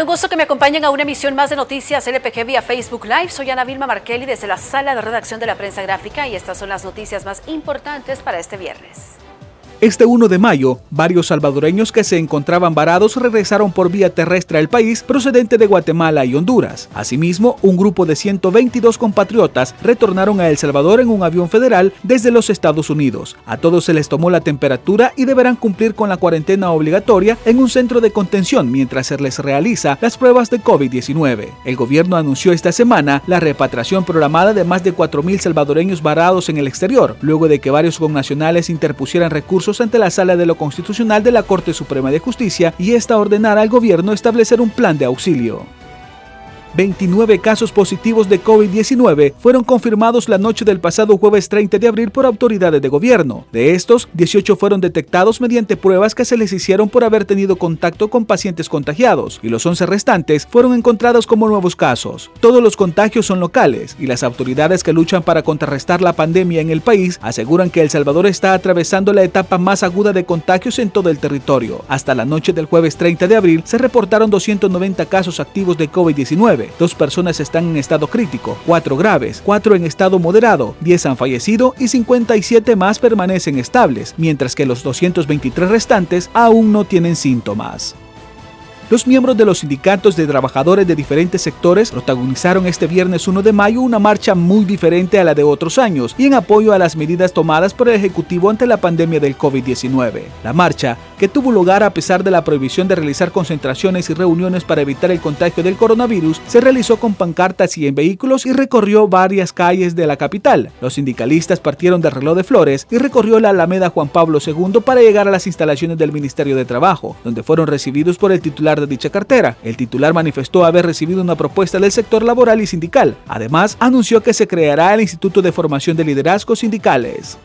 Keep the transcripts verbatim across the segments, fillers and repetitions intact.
tal? Un gusto que me acompañen a una emisión más de Noticias L P G vía Facebook Live. Soy Ana Vilma Marchelli desde la Sala de Redacción de la Prensa Gráfica y estas son las noticias más importantes para este viernes. Este primero de mayo, varios salvadoreños que se encontraban varados regresaron por vía terrestre al país procedente de Guatemala y Honduras. Asimismo, un grupo de ciento veintidós compatriotas retornaron a El Salvador en un avión federal desde los Estados Unidos. A todos se les tomó la temperatura y deberán cumplir con la cuarentena obligatoria en un centro de contención mientras se les realiza las pruebas de COVID diecinueve. El gobierno anunció esta semana la repatriación programada de más de cuatro mil salvadoreños varados en el exterior, luego de que varios connacionales interpusieran recursos ante la Sala de lo Constitucional de la Corte Suprema de Justicia y esta ordenará al gobierno establecer un plan de auxilio. veintinueve casos positivos de COVID diecinueve fueron confirmados la noche del pasado jueves treinta de abril por autoridades de gobierno. De estos, dieciocho fueron detectados mediante pruebas que se les hicieron por haber tenido contacto con pacientes contagiados y los once restantes fueron encontrados como nuevos casos. Todos los contagios son locales y las autoridades que luchan para contrarrestar la pandemia en el país aseguran que El Salvador está atravesando la etapa más aguda de contagios en todo el territorio. Hasta la noche del jueves treinta de abril se reportaron doscientos noventa casos activos de COVID diecinueve. Dos personas están en estado crítico, cuatro graves, cuatro en estado moderado, diez han fallecido y cincuenta y siete más permanecen estables, mientras que los doscientos veintitrés restantes aún no tienen síntomas. Los miembros de los sindicatos de trabajadores de diferentes sectores protagonizaron este viernes primero de mayo una marcha muy diferente a la de otros años y en apoyo a las medidas tomadas por el Ejecutivo ante la pandemia del COVID diecinueve. La marcha, que tuvo lugar a pesar de la prohibición de realizar concentraciones y reuniones para evitar el contagio del coronavirus, se realizó con pancartas y en vehículos y recorrió varias calles de la capital. Los sindicalistas partieron del Reloj de Flores y recorrió la Alameda Juan Pablo segundo para llegar a las instalaciones del Ministerio de Trabajo, donde fueron recibidos por el titular de dicha cartera. El titular manifestó haber recibido una propuesta del sector laboral y sindical. Además, anunció que se creará el Instituto de Formación de Liderazgos Sindicales.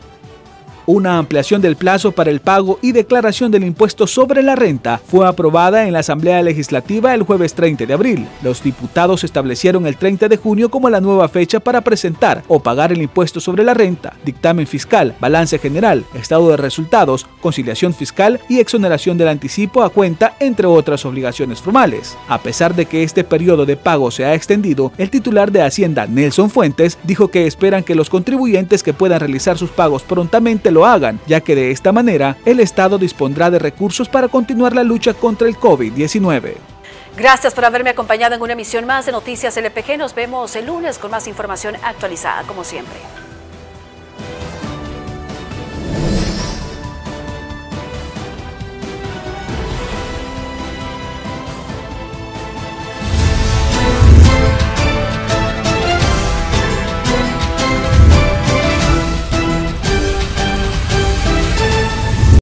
Una ampliación del plazo para el pago y declaración del impuesto sobre la renta fue aprobada en la Asamblea Legislativa el jueves treinta de abril. Los diputados establecieron el treinta de junio como la nueva fecha para presentar o pagar el impuesto sobre la renta, dictamen fiscal, balance general, estado de resultados, conciliación fiscal y exoneración del anticipo a cuenta, entre otras obligaciones formales. A pesar de que este periodo de pago se ha extendido, el titular de Hacienda, Nelson Fuentes, dijo que esperan que los contribuyentes que puedan realizar sus pagos prontamente lo hagan, ya que de esta manera el Estado dispondrá de recursos para continuar la lucha contra el COVID diecinueve. Gracias por haberme acompañado en una emisión más de Noticias L P G. Nos vemos el lunes con más información actualizada, como siempre.